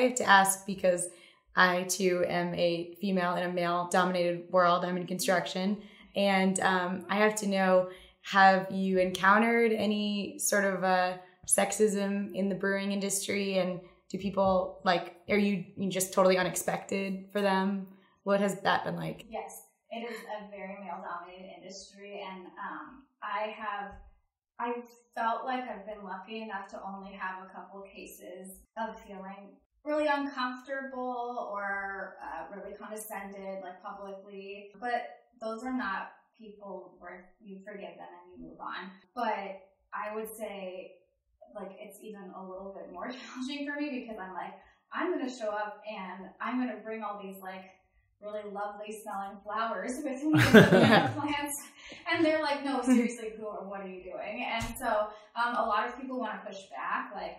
I have to ask because I too am a female in a male dominated world. I'm in construction. And I have to know, have you encountered any sort of sexism in the brewing industry? And do people like, are you just totally unexpected for them? What has that been like? Yes, it is a very male dominated industry. And I felt like I've been lucky enough to only have a couple cases of feeling really uncomfortable or really condescended, like publicly, but those are not people where you forgive them and you move on. But I would say, like, it's even a little bit more challenging for me because I'm like, I'm going to show up and I'm going to bring all these, like, really lovely smelling flowers with me plants. And they're like, no, seriously, who or what are you doing? And so a lot of people want to push back, like,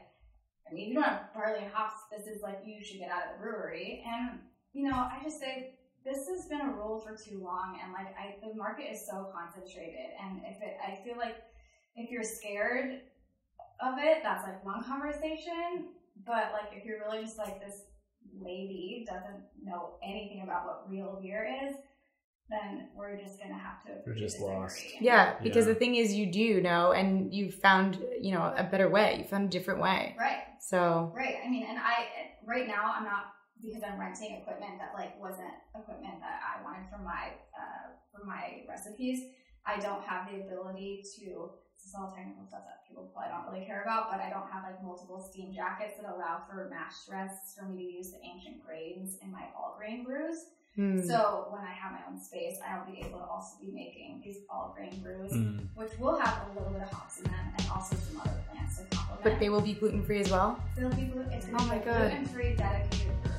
I mean, you don't have barley and hops. This is like, you should get out of the brewery. And, you know, I just say, this has been a rule for too long, and like the market is so concentrated, and I feel like if you're scared of it, that's like one conversation, but like if you're really just like, this lady doesn't know anything about what real beer is, then we're just gonna have to. We're just lost. Yeah, because the thing is, you do know, and you found a better way. You found a different way. Right. So. Right. I mean, and right now I'm not. Because I'm renting equipment that like wasn't equipment that I wanted for my recipes. I don't have the ability to, this is all technical stuff that people probably don't really care about, but I don't have like multiple steam jackets that allow for mash rests for me to use the ancient grains in my all grain brews. Mm. So when I have my own space, I'll be able to also be making these all grain brews, which will have a little bit of hops in them and also some other plants to complement. But they will be gluten free as well. They'll be gluten free, dedicated brew.